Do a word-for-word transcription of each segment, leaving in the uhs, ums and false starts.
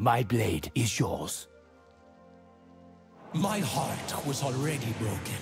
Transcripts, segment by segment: My blade is yours. My heart was already broken.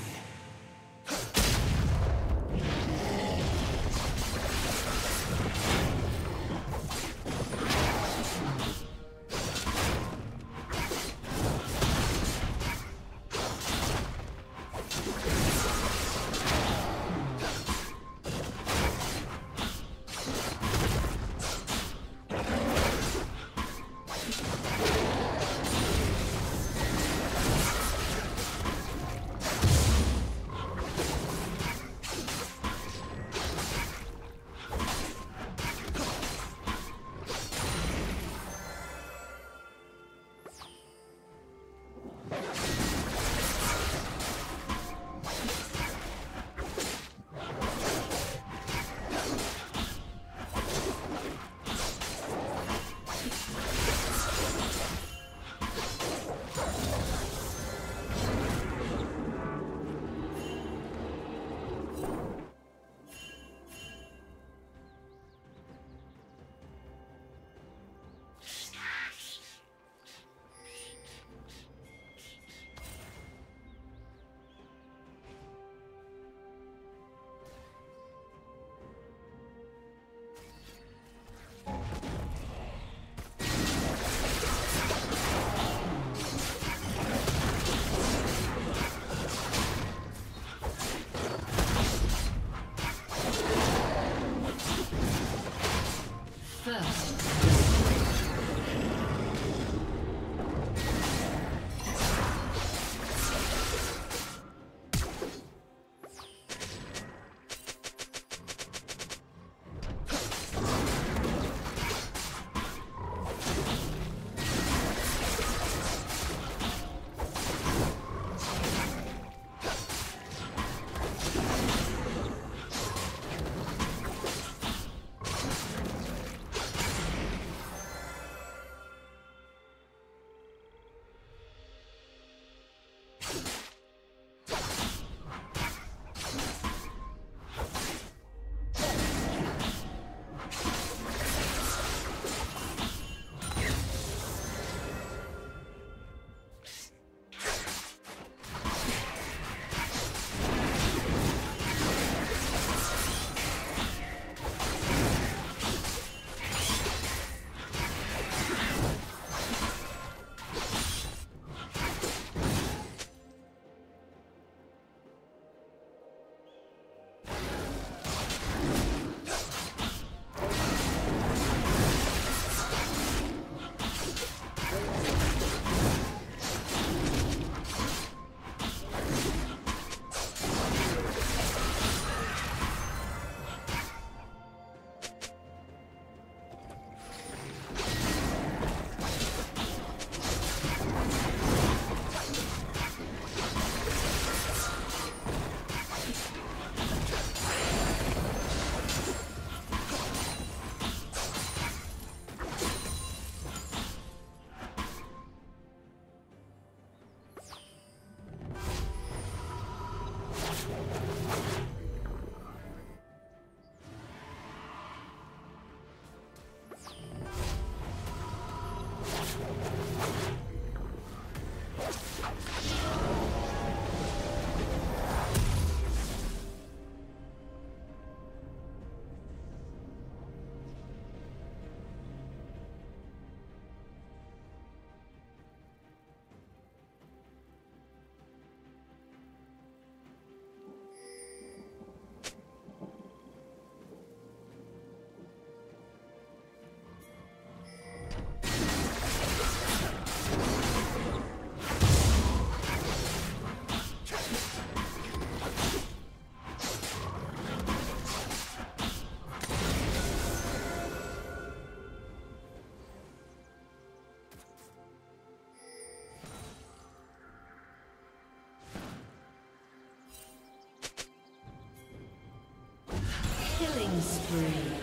Killing spree.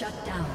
Shut down.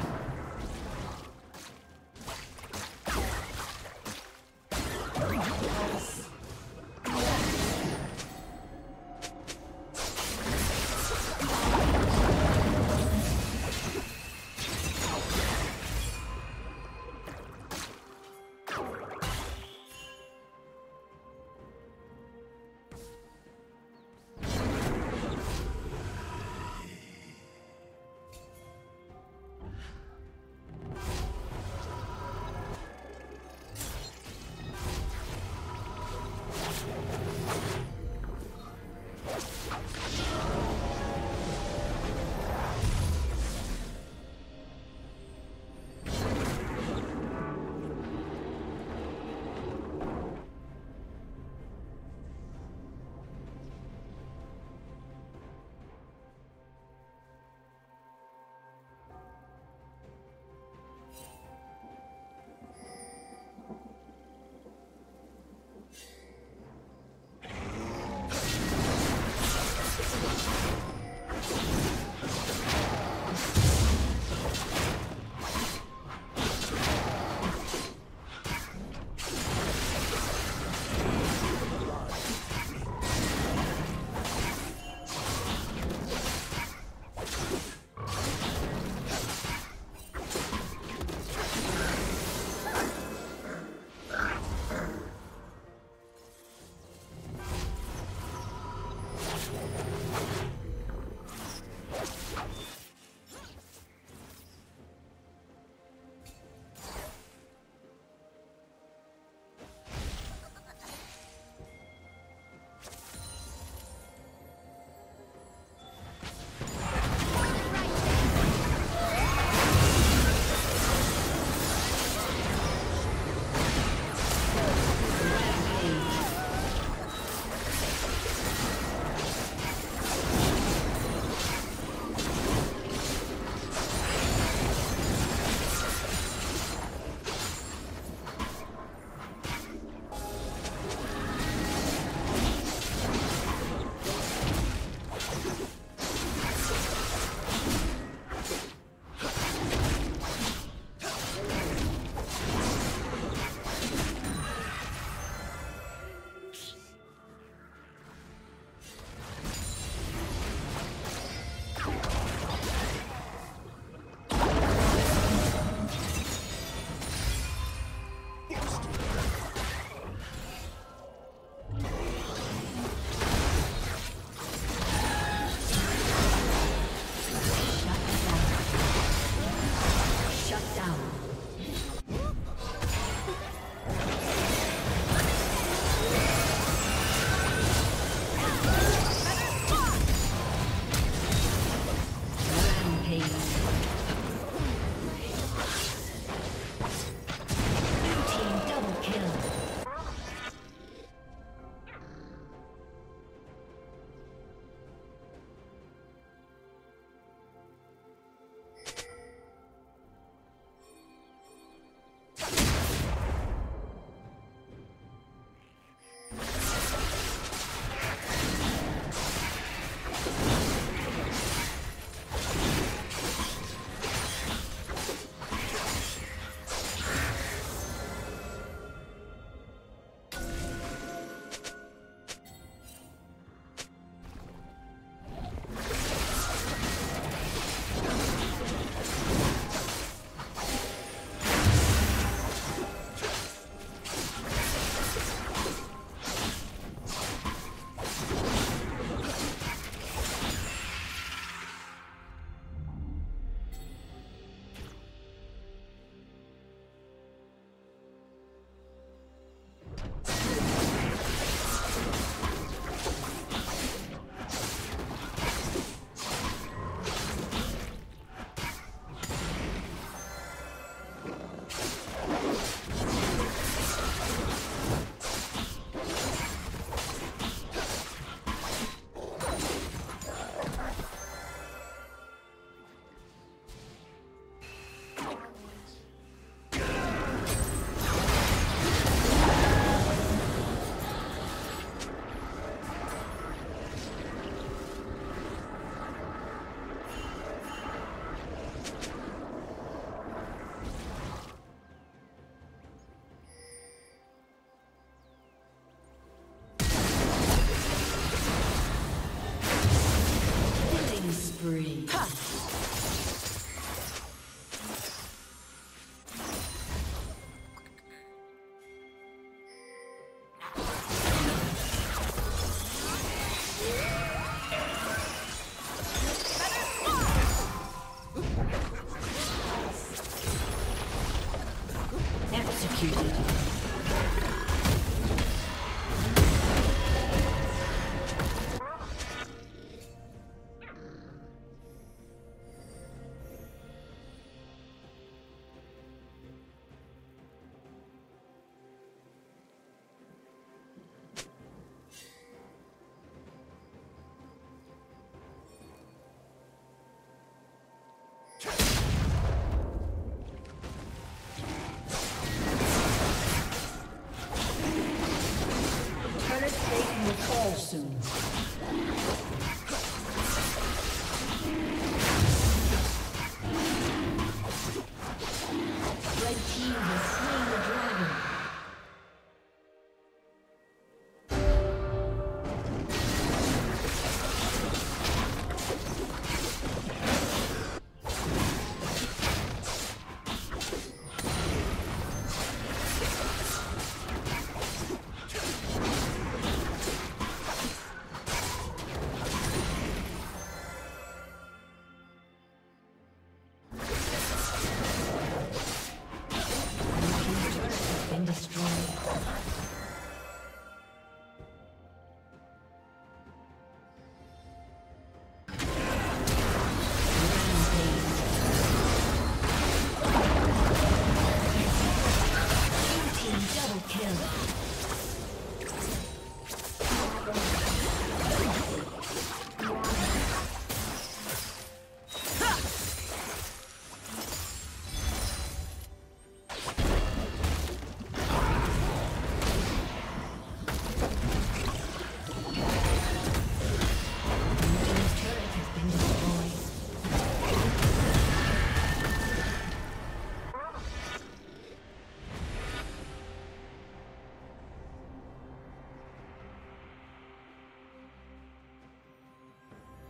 executed.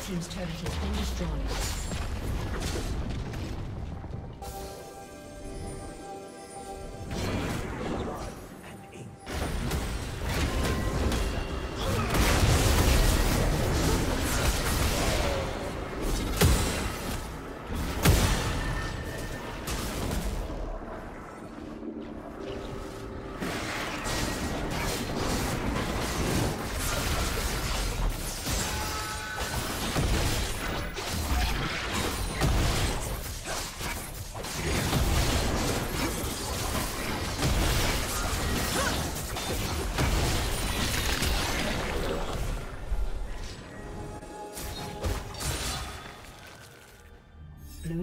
Team's turret has been destroyed. Blue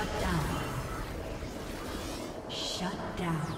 Shut down. Shut down.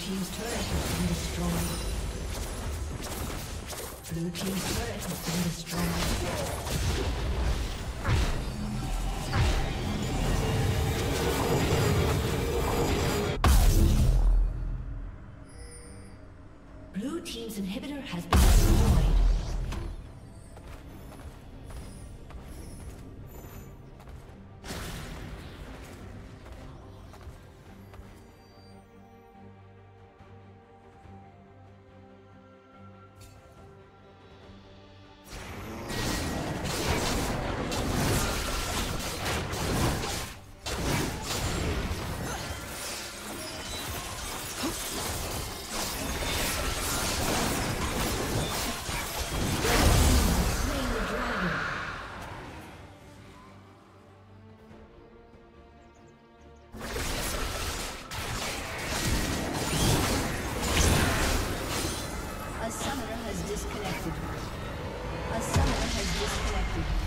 Team's turret has been destroyed. Blue team's turret has been destroyed. A summoner has disconnected. A summoner has disconnected.